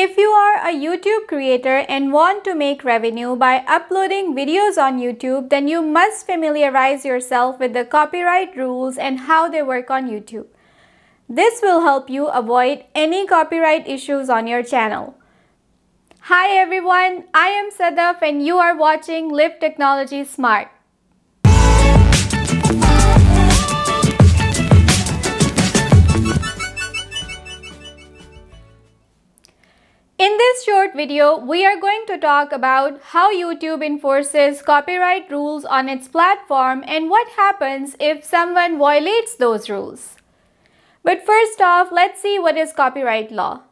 If you are a YouTube creator and want to make revenue by uploading videos on YouTube, then you must familiarize yourself with the copyright rules and how they work on YouTube. This will help you avoid any copyright issues on your channel. Hi everyone, I am Sadaf and you are watching Live Technology Smart. In this short video, we are going to talk about how YouTube enforces copyright rules on its platform and what happens if someone violates those rules. But first off, let's see what is copyright law.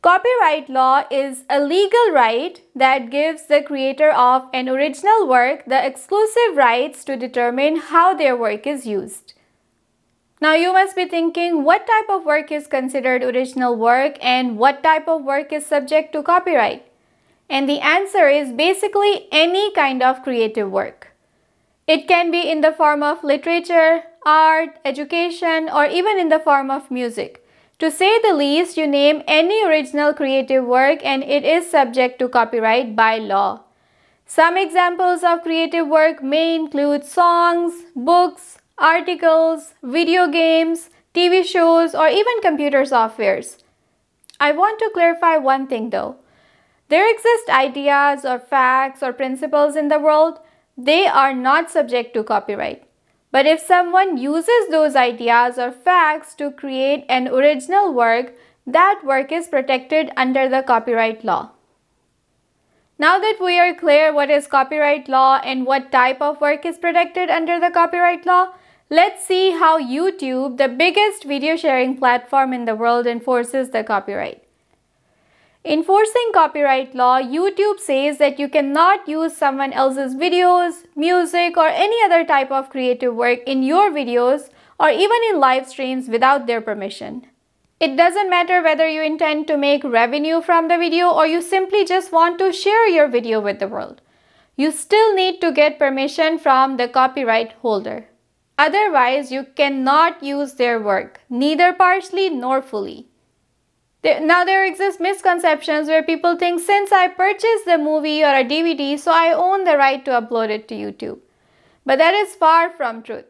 Copyright law is a legal right that gives the creator of an original work the exclusive rights to determine how their work is used. Now you must be thinking, what type of work is considered original work and what type of work is subject to copyright? And the answer is basically any kind of creative work. It can be in the form of literature, art, education, or even in the form of music. To say the least, you name any original creative work and it is subject to copyright by law. Some examples of creative work may include songs, books, articles, video games, TV shows, or even computer softwares. I want to clarify one thing though. There exist ideas or facts or principles in the world. They are not subject to copyright. But if someone uses those ideas or facts to create an original work, that work is protected under the copyright law. Now that we are clear what is copyright law and what type of work is protected under the copyright law, let's see how YouTube, the biggest video sharing platform in the world, enforces the copyright. Enforcing copyright law, YouTube says that you cannot use someone else's videos, music, or any other type of creative work in your videos or even in live streams without their permission. It doesn't matter whether you intend to make revenue from the video or you simply just want to share your video with the world. You still need to get permission from the copyright holder. Otherwise, you cannot use their work, neither partially nor fully. Now there exist misconceptions where people think, since I purchased the movie or a DVD, so I own the right to upload it to YouTube. But that is far from truth.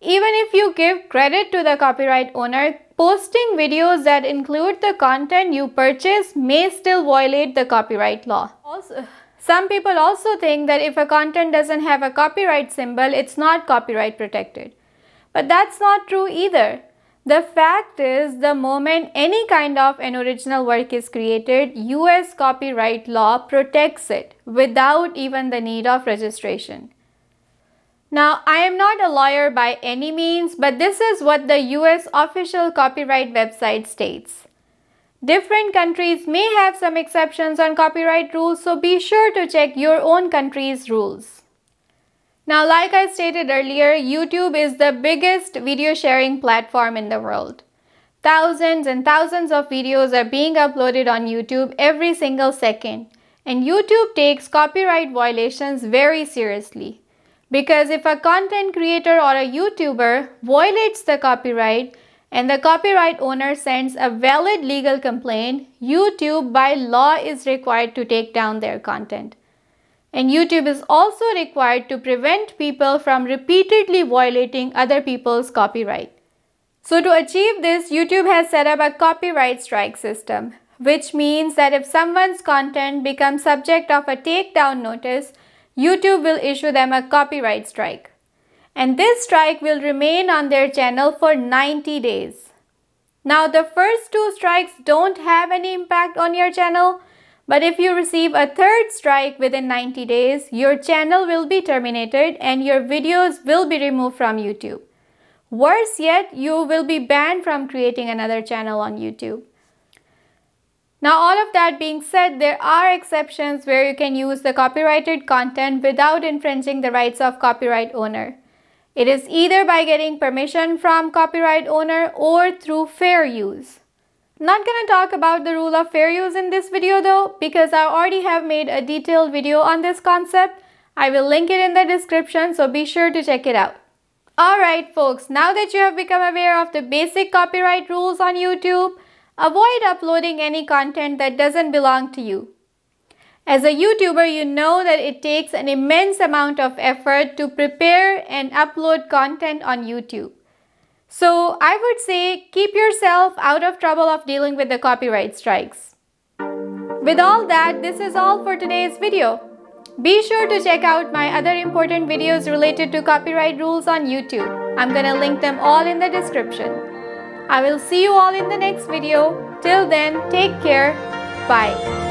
Even if you give credit to the copyright owner, posting videos that include the content you purchase may still violate the copyright law. Also, some people also think that if a content doesn't have a copyright symbol, it's not copyright protected. But that's not true either. The fact is, the moment any kind of an original work is created, US copyright law protects it without even the need of registration. Now, I am not a lawyer by any means, but this is what the US official copyright website states. Different countries may have some exceptions on copyright rules, so be sure to check your own country's rules. Now, like I stated earlier, YouTube is the biggest video sharing platform in the world. Thousands and thousands of videos are being uploaded on YouTube every single second, and YouTube takes copyright violations very seriously. Because if a content creator or a YouTuber violates the copyright and the copyright owner sends a valid legal complaint, YouTube by law is required to take down their content. And YouTube is also required to prevent people from repeatedly violating other people's copyright. So to achieve this, YouTube has set up a copyright strike system, which means that if someone's content becomes subject of a takedown notice, YouTube will issue them a copyright strike, and this strike will remain on their channel for 90 days. Now, the first two strikes don't have any impact on your channel, but if you receive a third strike within 90 days, your channel will be terminated and your videos will be removed from YouTube. Worse yet, you will be banned from creating another channel on YouTube. Now, all of that being said, there are exceptions where you can use the copyrighted content without infringing the rights of copyright owner. It is either by getting permission from copyright owner or through fair use. I'm not going to talk about the rule of fair use in this video though, because I already have made a detailed video on this concept. I will link it in the description, so be sure to check it out. Alright folks, now that you have become aware of the basic copyright rules on YouTube, Avoid uploading any content that doesn't belong to you. As a YouTuber, you know that it takes an immense amount of effort to prepare and upload content on YouTube. So I would say keep yourself out of trouble of dealing with the copyright strikes. With all that, this is all for today's video. Be sure to check out my other important videos related to copyright rules on YouTube. I'm gonna link them all in the description. I will see you all in the next video. Till then, take care. Bye.